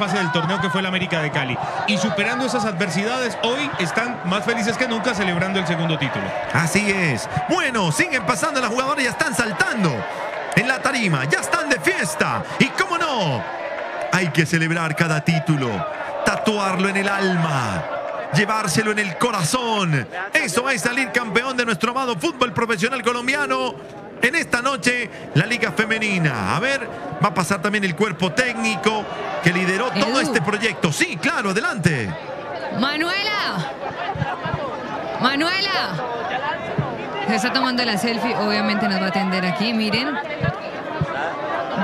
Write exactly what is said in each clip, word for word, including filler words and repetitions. fase del torneo que fue la América de Cali. Y superando esas adversidades, hoy están más felices que nunca celebrando el segundo título. Así es. Bueno, siguen pasando las jugadoras, ya están saltando en la tarima, ya están de fiesta. Y cómo no, hay que celebrar cada título, tatuarlo en el alma, llevárselo en el corazón. Eso es salir campeón de nuestro amado fútbol profesional colombiano. En esta noche, la Liga Femenina. A ver, va a pasar también el cuerpo técnico que lideró todo este proyecto. Sí, claro, adelante. Manuela. Manuela. Se está tomando la selfie, obviamente nos va a atender aquí, miren.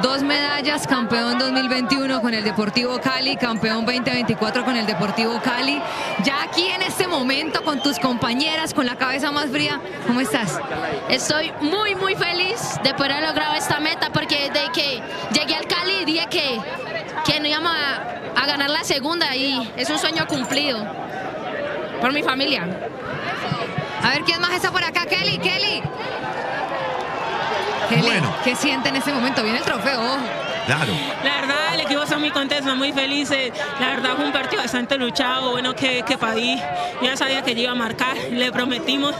Dos medallas, campeón dos mil veintiuno con el Deportivo Cali, campeón veinte veinticuatro con el Deportivo Cali. Ya aquí en este momento con tus compañeras, con la cabeza más fría, ¿cómo estás? Estoy muy muy feliz de poder lograr esta meta, porque desde que llegué al Cali dije que, que no íbamos a, a ganar la segunda, y es un sueño cumplido por mi familia. A ver quién más está por acá. Kelly, Kelly. Kelly, bueno. ¿Qué siente en este momento? Viene el trofeo. Claro. La verdad, el equipo está muy contento, muy feliz. La verdad, fue un partido bastante luchado. Bueno, que, que Padí ya sabía que iba a marcar. Le prometimos,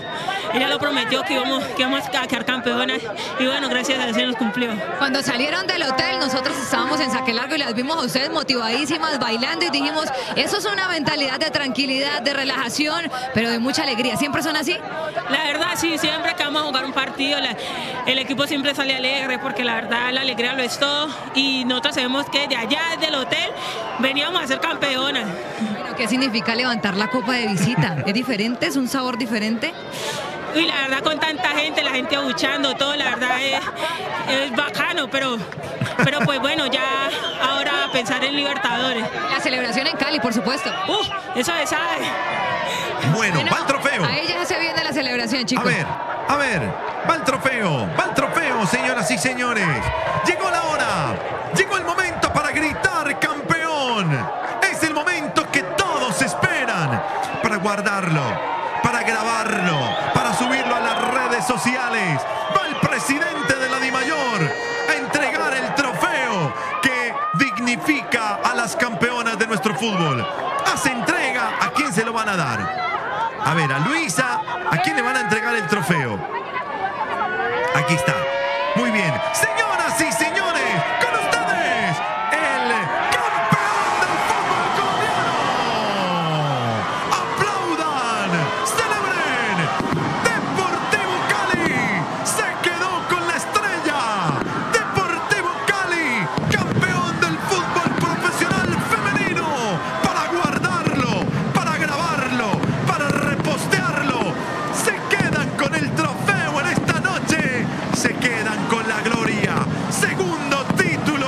ella lo prometió que íbamos, que íbamos a quedar campeonas. Y bueno, gracias a Dios nos cumplió. Cuando salieron del hotel, nosotros estábamos en Saque Largo y las vimos a ustedes motivadísimas, bailando. Y dijimos, eso es una mentalidad de tranquilidad, de relajación, pero de mucha alegría. ¿Siempre son así? La verdad, sí. Siempre que vamos a jugar un partido, la, el equipo siempre sale alegre, porque la verdad, la alegría lo es todo. Y nosotros sabemos que de allá, desde el hotel, veníamos a ser campeonas. Bueno, ¿qué significa levantar la copa de visita? ¿Es diferente? ¿Es un sabor diferente? Y la verdad, con tanta gente, la gente abuchando, todo, la verdad es, es bacano, pero, pero pues bueno, ya ahora a pensar en Libertadores. La celebración en Cali, por supuesto. ¡Uh! Eso se sabe. Bueno, bueno, va el trofeo. Ahí ya se viene la celebración, chicos. A ver, a ver, va el trofeo, va el trofeo, señoras y señores. Llegó la hora, llegó el momento para gritar campeón. Es el momento que todos esperan para guardarlo, para grabarlo, para subirlo a las redes sociales. Va el presidente de la DiMayor a entregar el trofeo que dignifica a las campeonas de nuestro fútbol. Hace entrega, ¿a quién se lo van a dar? A ver, a Luisa, ¿a quién le van a entregar el trofeo? Aquí está. Muy bien. Señoras y señores, con ustedes, el campeón del fútbol colombiano. Aplaudan, celebren. Deportivo Cali se quedó con la estrella. Deportivo Cali, campeón del fútbol profesional femenino. Para guardarlo, para grabarlo, para repostearlo. Se quedan con el trofeo en esta noche. Se quedan con la gloria. Segundo título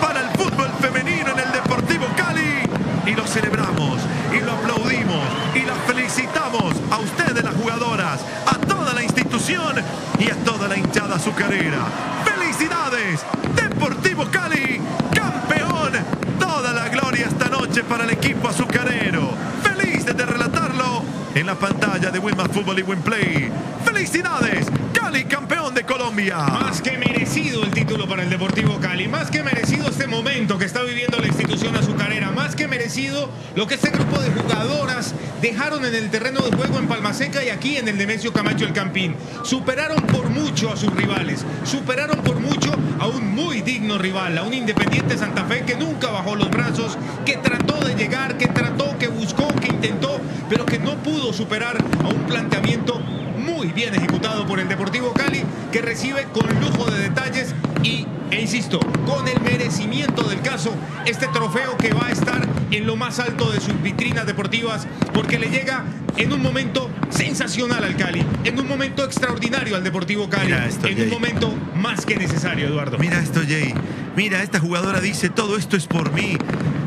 para el fútbol femenino en el Deportivo Cali. Y lo celebramos, y lo aplaudimos, y las felicitamos a ustedes, las jugadoras, a toda la institución y a toda la hinchada azucarera. ¡Felicidades! Deportivo Cali, campeón. Toda la gloria esta noche para el equipo azucarero. Feliz de relatarlo en la pantalla de Win My Football y Win Play. ¡Felicidades! Cali, campeón de Colombia. Más que merecido el título para el Deportivo Cali, más que merecido este momento que está viviendo la institución azucarera, más que merecido lo que este grupo de jugadoras dejaron en el terreno de juego en Palmaseca y aquí en el Defensio Camacho El Campín. Superaron por mucho a sus rivales, superaron por mucho a un muy digno rival, a un Independiente Santa Fe que nunca bajó los brazos, que trató de llegar, que trató, que buscó, que intentó, pero que no pudo superar a un planteamiento muy bien ejecutado por el Deportivo Cali, que recibe con lujo de detalles y, e insisto, con el merecimiento del caso, este trofeo que va a estar en lo más alto de sus vitrinas deportivas, porque le llega en un momento sensacional al Cali, en un momento extraordinario al Deportivo Cali, esto, en Jay. un momento más que necesario, Eduardo. Mira esto, Jay. Mira, esta jugadora dice, todo esto es por mí,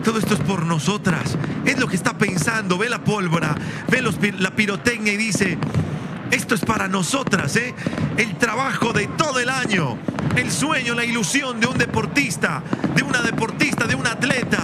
todo esto es por nosotras. Es lo que está pensando, ve la pólvora, ve los, la pirotecnia y dice, esto es para nosotras, ¿eh? El trabajo de todo el año, el sueño, la ilusión de un deportista, de una deportista, de un atleta.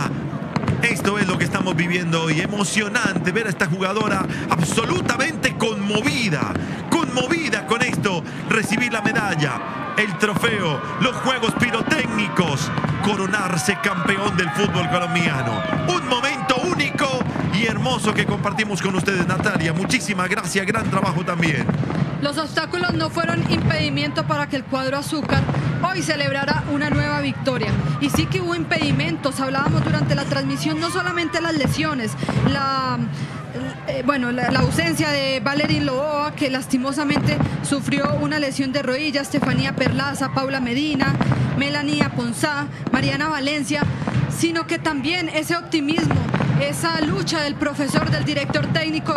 Esto es lo que estamos viviendo hoy. Emocionante ver a esta jugadora absolutamente conmovida, conmovida con esto, recibir la medalla. el trofeo, los juegos pirotécnicos, coronarse campeón del fútbol colombiano. Un momento único y hermoso que compartimos con ustedes, Natalia. Muchísimas gracias, gran trabajo también. Los obstáculos no fueron impedimento para que el cuadro azúcar hoy celebrara una nueva victoria. Y sí que hubo impedimentos, hablábamos durante la transmisión, no solamente las lesiones, la... Bueno, la, la ausencia de Valery Loboa, que lastimosamente sufrió una lesión de rodilla, Estefanía Perlaza, Paula Medina, Melania Ponsá, Mariana Valencia, sino que también ese optimismo, esa lucha del profesor, del director técnico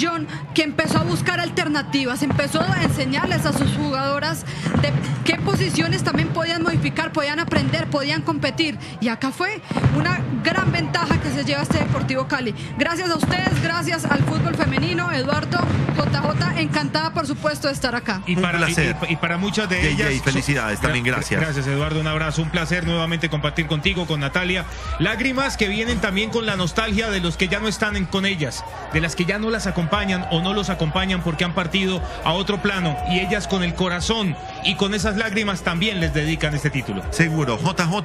John, que empezó a buscar alternativas, empezó a enseñarles a sus jugadoras de qué posiciones también podían modificar, podían aprender, podían competir. Y acá fue una gran ventaja que se lleva este Deportivo Cali. Gracias a ustedes, gracias al fútbol femenino. Eduardo, J J, encantada por supuesto de estar acá. Y para, un placer. Y, y, y para muchas de ellas... J J, felicidades, también gracias. Gracias Eduardo, un abrazo, un placer nuevamente compartir contigo, con Natalia. Lágrimas que vienen también con la nostalgia de los que ya no están en, con ellas, de las que ya no las acompañan acompañan o no los acompañan porque han partido a otro plano, y ellas con el corazón y con esas lágrimas también les dedican este título. Seguro, J J.